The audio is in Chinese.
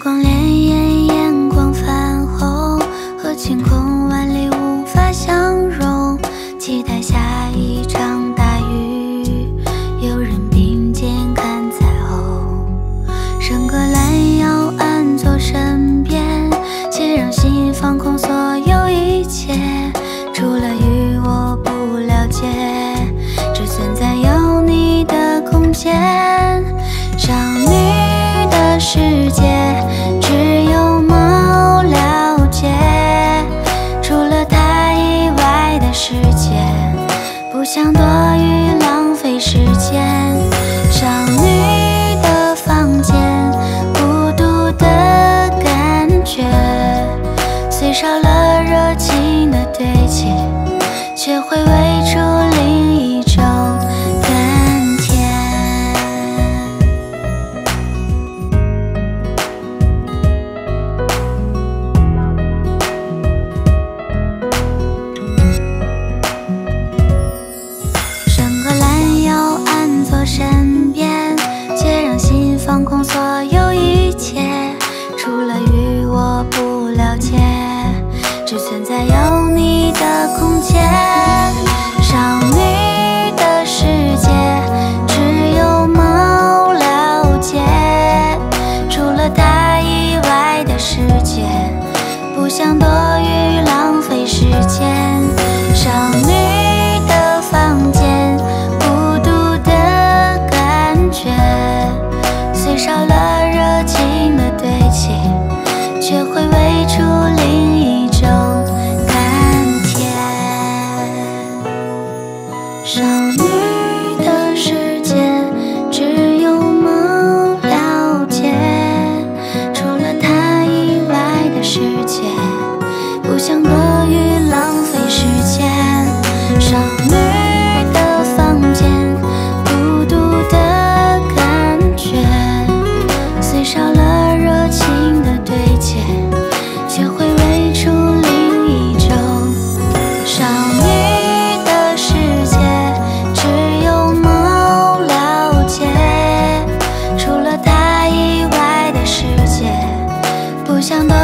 光潋滟，眼光泛红，和晴空万里无法相容。期待下一场大雨，有人并肩看彩虹。伸个懒腰，安坐身边，且让心放空所有一切。除了雨，我不了解，只存在有你的空间。少女的世界。 不想多余浪费时间，少女的房间，孤独的感觉。虽少了热情的对峙，却回味出另一种甘甜。 身边，且让心放空所有一切。除了雨，我不了解，只存在有你的空间。少女的世界，只有猫了解。除了它以外的世界，不想多余浪费时间。少女的房间。 少了热情的堆砌，却回味出另一种甘甜。少女的世界，只有梦了解。除了它以外的世界，不想多余浪费时间。少女的房间，孤独的感觉。 少了热情的对接，却回味出另一种。少女的世界，只有猫了解。除了它以外的世界，不想多。